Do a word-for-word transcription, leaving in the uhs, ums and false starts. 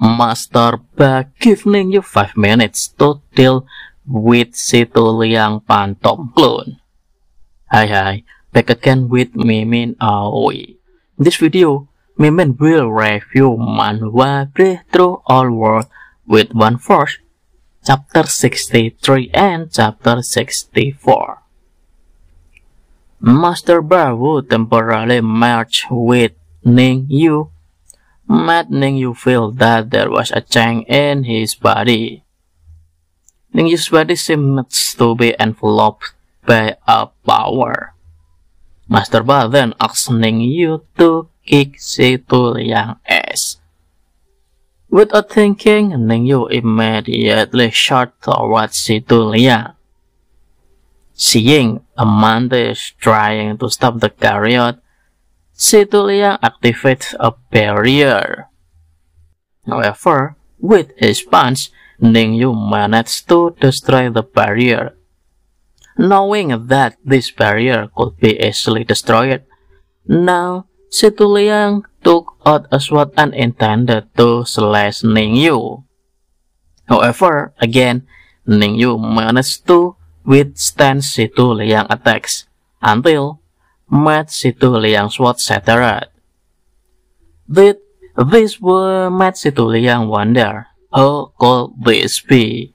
Master Ba gave Ning Yu five minutes to deal with Situ Liang Phantom clone. Hi hi, back again with Mimin Aoi. In this video, Mimin will review Manhua Through All World with One Force, Chapter sixty-three and Chapter sixty-four. Master Ba would temporarily merge with Ning Yu, made Ning Yu feel that there was a change in his body. Ning Yu's body seems to be enveloped by a power. Master Ba then asked Ning Yu to kick Situ Liang's ass. Without thinking, Ning Yu immediately shot towards Situ Liang. Seeing Amanda is trying to stop the chariot, Situ Liang activates a barrier. However, with his punch, Ning Yu managed to destroy the barrier. Knowing that this barrier could be easily destroyed, now Situ Liang took out a sword and intended to slash Ning Yu. However, again, Ning Yu managed to withstand Situ Liang attacks until made Situ Liang's sword shattered. Did this were made Situ Liang wonder, how could this be?